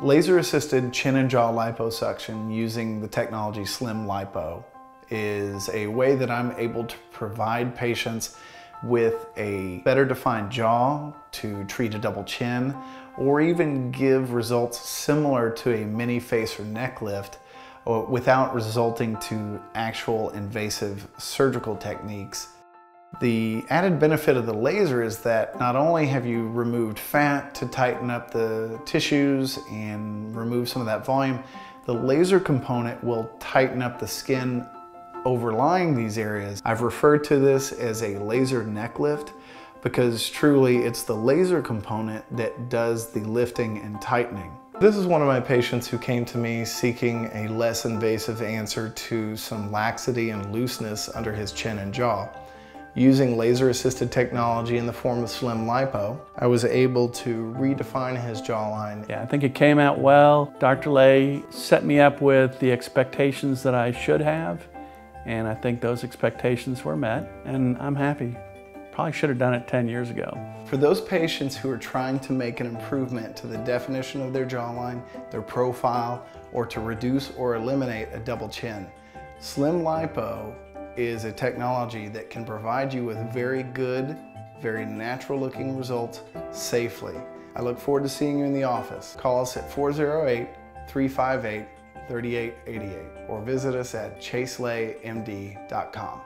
Laser-assisted chin and jaw liposuction using the technology Slim Lipo is a way that I'm able to provide patients with a better defined jaw, to treat a double chin, or even give results similar to a mini face or neck lift without resulting to actual invasive surgical techniques. The added benefit of the laser is that not only have you removed fat to tighten up the tissues and remove some of that volume, the laser component will tighten up the skin overlying these areas. I've referred to this as a laser neck lift because truly it's the laser component that does the lifting and tightening. This is one of my patients who came to me seeking a less invasive answer to some laxity and looseness under his chin and jaw. Using laser-assisted technology in the form of Slim Lipo, I was able to redefine his jawline. Yeah, I think it came out well. Dr. Lay set me up with the expectations that I should have, and I think those expectations were met, and I'm happy. Probably should have done it 10 years ago. For those patients who are trying to make an improvement to the definition of their jawline, their profile, or to reduce or eliminate a double chin, Slim Lipo is a technology that can provide you with very good, very natural looking results safely. I look forward to seeing you in the office. Call us at 408-358-3888 or visit us at chaselayMD.com.